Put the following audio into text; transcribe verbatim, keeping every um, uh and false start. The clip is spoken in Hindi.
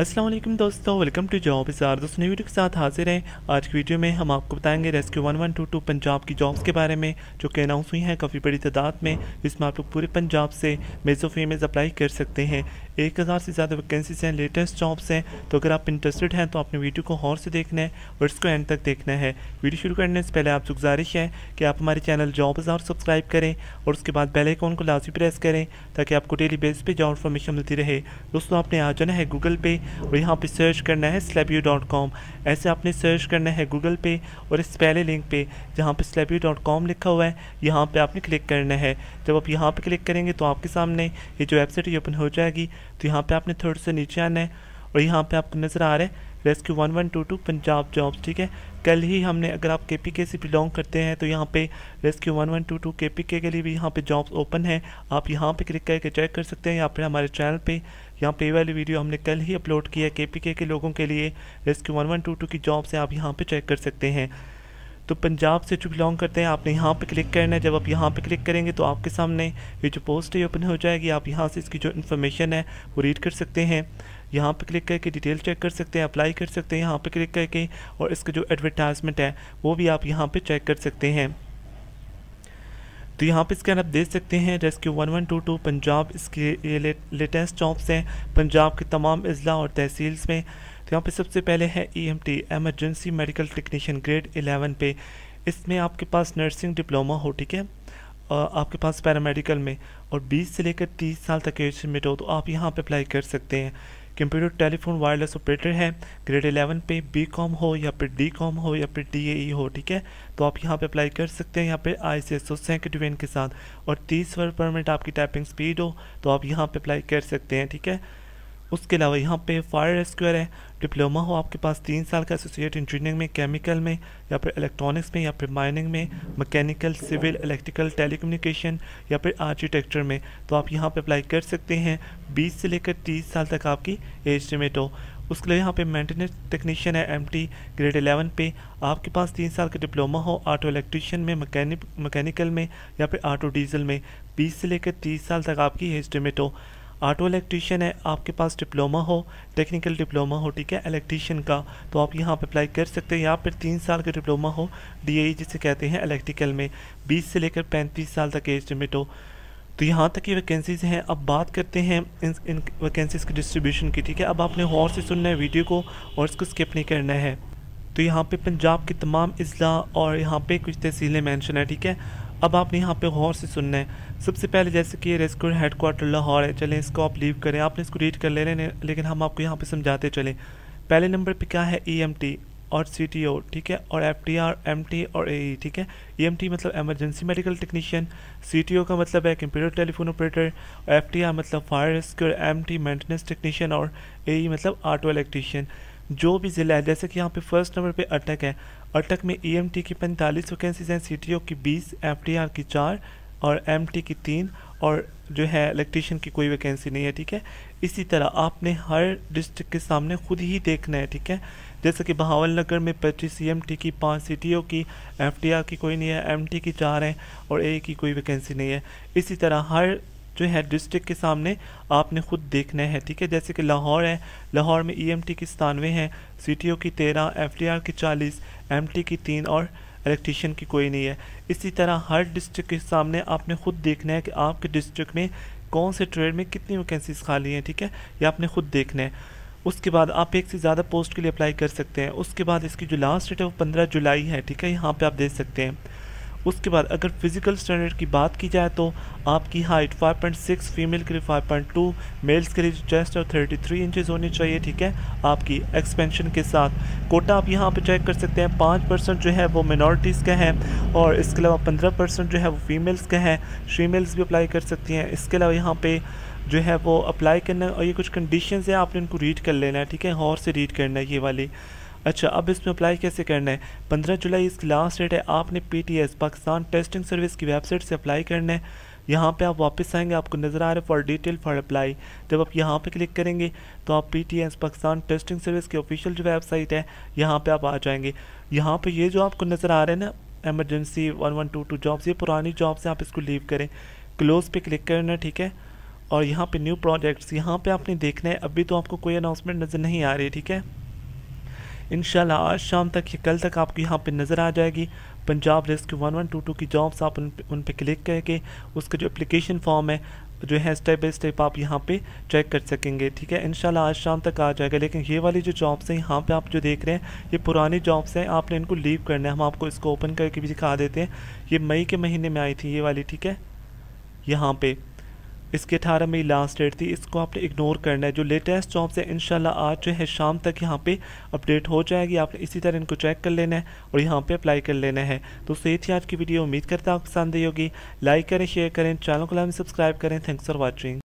अस्सलाम वालेकुम दोस्तों, वेलकम टू जॉब बाज़ार। दोस्तों नई वीडियो के साथ हाजिर हैं। आज की वीडियो में हम आपको बताएंगे rescue one one two two Punjab की जॉब्स के बारे में जो कि अनाउंस हुई हैं काफ़ी बड़ी तादाद में, जिसमें आप लोग पूरे पंजाब से मेज़ो फीमेल्स अप्लाई कर सकते हैं। एक हज़ार से ज़्यादा वैकेंसीज हैं, लेटेस्ट जॉब्स हैं। तो अगर आप इंटरेस्टेड हैं तो आपने वीडियो को गौर से देखना है और इसको एंड तक देखना है। वीडियो शुरू करने से पहले आपसे गुजारिश है कि आप हमारे चैनल जॉब बाज़ार सब्सक्राइब करें और उसके बाद बेल आइकॉन को लाजमी प्रेस करें ताकि आपको डेली बेस पर जॉब इन्फॉर्मेशन मिलती रहे। दोस्तों आपने आ जाना है गूगल पे और यहाँ पे सर्च करना है स्लैबव्यू डॉट कॉम। ऐसे आपने सर्च करना है गूगल पे और इस पहले लिंक पे जहाँ पे स्लैबव्यू डॉट कॉम लिखा हुआ है यहाँ पे आपने क्लिक करना है। जब आप यहाँ पे क्लिक करेंगे तो आपके सामने ये जो वेबसाइट ये ओपन हो जाएगी। तो यहाँ पे आपने थोड़ा सा नीचे आना है और यहाँ पे आपको नज़र आ रहा है rescue one one two two Punjab jobs. ठीक है, कल ही हमने, अगर आप केपीके से बिलोंग करते हैं तो यहाँ पे rescue one one two two KPK के लिए भी यहाँ पे जॉब्स ओपन है। आप यहाँ पे क्लिक करके चेक कर सकते हैं या फिर हमारे चैनल पे यहाँ पे वाली वीडियो हमने कल ही अपलोड किया है केपीके के लोगों के लिए। Rescue one one two two की जॉब्स हैं, आप यहाँ पर चेक कर सकते हैं। तो पंजाब से जो बिलोंग करते हैं आपने यहाँ पे क्लिक करना है। जब आप यहाँ पे क्लिक करेंगे तो आपके सामने ये जो पोस्ट है ओपन हो जाएगी। आप यहाँ से इसकी जो इन्फॉर्मेशन है वो रीड कर सकते हैं। यहाँ पे क्लिक करके डिटेल चेक कर सकते हैं, अप्लाई कर सकते हैं यहाँ पे क्लिक करके, और इसका जो एडवर्टाइजमेंट है वो भी आप यहाँ पे चेक कर सकते हैं। तो यहाँ पे स्कैन आप देख सकते हैं rescue one one two two Punjab, इसके ये ले, लेटेस्ट जॉब्स हैं पंजाब के तमाम अजला और तहसील्स में। तो यहाँ पे सबसे पहले है E M T emergency medical technician grade eleven पे। इसमें आपके पास नर्सिंग डिप्लोमा हो, ठीक है, आपके पास पैरामेडिकल में, और बीस से लेकर तीस साल तक एज लिमिट हो तो आप यहाँ पर अप्लाई कर सकते हैं। कंप्यूटर टेलीफोन वायरलेस ऑपरेटर है ग्रेड इलेवन पे, बीकॉम हो या फिर डीकॉम हो या फिर डी ए ई हो, ठीक है, तो आप यहाँ पे अप्लाई कर सकते हैं। यहाँ पे आई सी एस ओ सेंटिवेन के साथ, और तीस वर्ड परमिट आपकी टाइपिंग स्पीड हो तो आप यहाँ पे अप्लाई कर सकते हैं, ठीक है। उसके अलावा यहाँ पे फायर रेस्क्यूअर है, डिप्लोमा हो आपके पास तीन साल का एसोसिएट इंजीनियरिंग में, केमिकल में या फिर इलेक्ट्रॉनिक्स में या फिर माइनिंग में, मैकेनिकल, सिविल, इलेक्ट्रिकल, टेलीकम्युनिकेशन या फिर आर्किटेक्चर में, तो आप यहाँ पे अप्लाई कर सकते हैं। बीस से लेकर तीस साल तक आपकी एज लिमिट हो। उसके लिए यहाँ पे मेंटेनेंस टेक्नीशियन है एम टी ग्रेड इलेवन पे, आपके पास तीन साल का डिप्लोमा हो ऑटो इलेक्ट्रीशियन में, मैकेनिक मैकेनिकल में या फिर ऑटो डीजल में, बीस से लेकर तीस साल तक आपकी एज लिमिट हो। ऑटो इलेक्ट्रीशियन है, आपके पास डिप्लोमा हो, टेक्निकल डिप्लोमा हो, ठीक है, इलेक्ट्रीशियन का, तो आप यहाँ पर अप्लाई कर सकते हैं। या फिर तीन साल का डिप्लोमा हो डी ए ई जिसे कहते हैं इलेक्ट्रिकल में, बीस से लेकर पैंतीस साल तक एज लिमिट हो। तो यहाँ तक की वैकेंसीज़ हैं। अब बात करते हैं इन इन वैकेंसीज़ की डिस्ट्रीब्यूशन की, ठीक है। अब आपने गौर से सुनना है वीडियो को और इसको स्किप नहीं करना है। तो यहाँ पर पंजाब के तमाम अजला और यहाँ पर कुछ तहसीलें मैंशन है, ठीक है। अब आपने यहाँ पे गौर से सुनना है। सबसे पहले जैसे कि रेस्क्यू हेड क्वार्टर लाहौर है, चलें इसको आप लीव करें, आपने इसको रीड कर लेने, लेकिन हम आपको यहाँ पे समझाते चलें। पहले नंबर पे क्या है ई एम टी और सी टी ओ, ठीक है, और F T R, M T और ए ई, ठीक है। ई एम टी मतलब emergency medical technician, C T O का मतलब है computer telephone operator, F T R मतलब fire rescuer, M T maintenance technician और ए ई मतलब ऑटो इलेक्ट्रीशियन। जो भी ज़िला है, जैसे कि यहाँ पे फर्स्ट नंबर पे अटक है, अटक में ई एम टी की पैंतालीस वैकेंसीज हैं, सी टी ओ की बीस, एफ टी आर की चार और एम टी की तीन, और जो है इलेक्ट्रीशियन की कोई वैकेंसी नहीं है, ठीक है। इसी तरह आपने हर डिस्ट्रिक्ट के सामने खुद ही देखना है, ठीक है। जैसे कि बहावल नगर में पच्चीस ई एम टी की, पाँच सी टी ओ की, एफ टी आर की कोई नहीं है, एम टी की चार हैं और ए की कोई वैकेंसी नहीं है। इसी तरह हर जो है डिस्ट्रिक्ट के सामने आपने खुद देखना है, ठीक है। जैसे कि लाहौर है, लाहौर में ई एम टी की सतानवे हैं, सी टी ओ की तेरह, एफ टी आर की चालीस, एम टी की तीन और इलेक्ट्रीशियन की कोई नहीं है। इसी तरह हर डिस्ट्रिक्ट के सामने आपने खुद देखना है कि आपके डिस्ट्रिक्ट में कौन से ट्रेड में कितनी वैकेंसीज खाली हैं, ठीक है, ये आपने खुद देखना है। उसके बाद आप एक से ज़्यादा पोस्ट के लिए अप्लाई कर सकते हैं। उसके बाद इसकी जो लास्ट डेट है वो पंद्रह जुलाई है, ठीक है, यहाँ पर आप देख सकते हैं। उसके बाद अगर फिजिकल स्टैंडर्ड की बात की जाए तो आपकी height five point six female के लिए, फाइव पॉइंट टू मेल्स के लिए, चेस्ट और तैंतीस इंचेस होनी चाहिए, ठीक है, आपकी एक्सपेंशन के साथ। कोटा आप यहाँ पे चेक कर सकते हैं, पाँच परसेंट जो है वो माइनॉरिटीज़ का है और इसके अलावा पंद्रह परसेंट जो है वो फीमेल्स का है। फीमेल्स भी अप्लाई कर सकती हैं। इसके अलावा यहाँ पे जो है वो अप्लाई करना, और ये कुछ कंडीशंस हैं, आपने उनको रीड कर लेना है, ठीक है, गौर से रीड करना है ये वाली। अच्छा, अब इसमें अप्लाई कैसे करना है? पंद्रह जुलाई इसकी लास्ट डेट है। आपने P T S Pakistan testing service की वेबसाइट से अप्लाई करना है। यहाँ पे आप वापस आएंगे, आपको नज़र आ रहा है फॉर डिटेल फॉर अप्लाई, जब आप यहाँ पे क्लिक करेंगे तो आप P T S Pakistan testing service की ऑफिशियल जो वेबसाइट है यहाँ पे आप आ जाएंगे। यहाँ पे ये जो आपको नज़र आ रहा है ना emergency one one two two jobs, ये पुरानी जॉब्स हैं, आप इसको लीव करें, क्लोज पे क्लिक करना, ठीक है। और यहाँ पे न्यू प्रोजेक्ट्स यहाँ पे आपने देखना है। अभी तो आपको कोई अनाउंसमेंट नज़र नहीं आ रही, ठीक है। इंशाल्लाह आज शाम तक या कल तक आपको यहाँ पे नज़र आ जाएगी Punjab rescue one one two two की जॉब्स। आप उन उन पर क्लिक करके उसका जो एप्लीकेशन फॉर्म है जो है स्टेप बाई स्टेप आप यहाँ पे चेक कर सकेंगे, ठीक है। इंशाल्लाह आज शाम तक आ जाएगा। लेकिन ये वाली जो जॉब्स हैं यहाँ पे आप जो देख रहे हैं ये पुरानी जॉब्स हैं, आपने इनको लीव करना है। हम आपको इसको ओपन करके भी दिखा देते हैं। ये मई के महीने में आई थी ये वाली, ठीक है। यहाँ पे इसके अठारह मई लास्ट डेट थी, इसको आपने इग्नोर करना है। जो लेटेस्ट जॉब्स है इंशाल्लाह आज जो है शाम तक यहाँ पे अपडेट हो जाएगी। आपने इसी तरह इनको चेक कर लेना है और यहाँ पे अप्लाई कर लेना है। दोस्तों ये थी आज की वीडियो, उम्मीद करता हूँ पसंद आई होगी। लाइक करें, शेयर करें, चैनल को लाइक सब्सक्राइब करें। Thanks for watching.